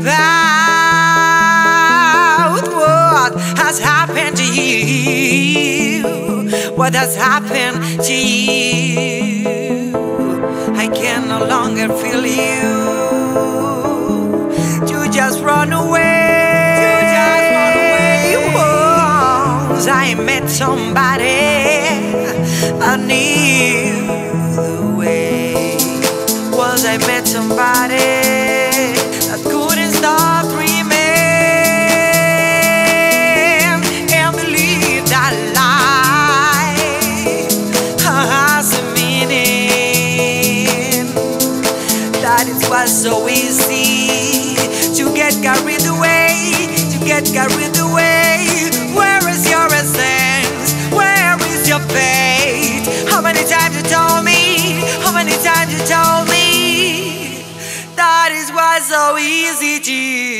about what has happened to you. What has happened to you? I can no longer feel you. You just run away. You just run away. Once I met somebody I knew the way. Once I met somebody. It was so easy to get carried away, to get carried away. Where is your essence? Where is your faith? How many times you told me? How many times you told me that it was so easy to